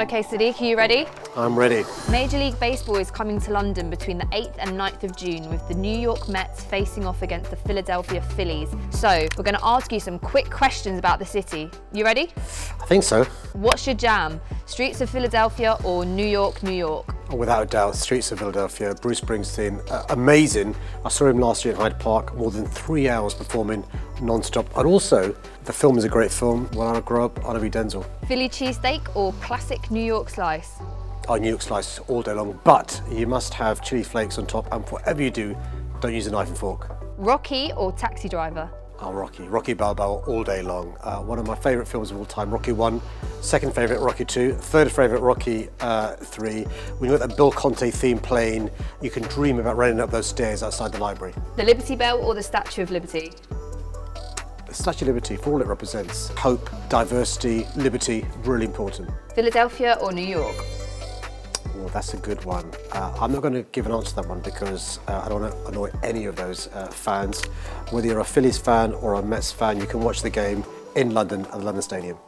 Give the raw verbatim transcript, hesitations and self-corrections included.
Okay, Sadiq, are you ready? I'm ready. Major League Baseball is coming to London between the eighth and ninth of June, with the New York Mets facing off against the Philadelphia Phillies. So we're going to ask you some quick questions about the city. You ready? I think so. What's your jam? Streets of Philadelphia or New York, New York? Oh, without a doubt, Streets of Philadelphia. Bruce Springsteen, uh, amazing. I saw him last year at Hyde Park, more than three hours performing non-stop. And also, the film is a great film. When I grow up, I'll be Denzel. Philly cheesesteak or classic New York slice? Oh, New York slice all day long, but you must have chili flakes on top, and whatever you do, don't use a knife and fork. Rocky or Taxi Driver? Oh, Rocky. Rocky Balboa all day long. Uh, one of my favourite films of all time, Rocky one, second favourite, Rocky two, third favourite, Rocky three. When you got that Bill Conte theme playing, you can dream about running up those stairs outside the library. The Liberty Bell or the Statue of Liberty? The Statue of Liberty, for all it represents. Hope, diversity, liberty, really important. Philadelphia or New York? Well, that's a good one. Uh, I'm not going to give an answer to that one because uh, I don't want to annoy any of those uh, fans. Whether you're a Phillies fan or a Mets fan, you can watch the game in London at the London Stadium.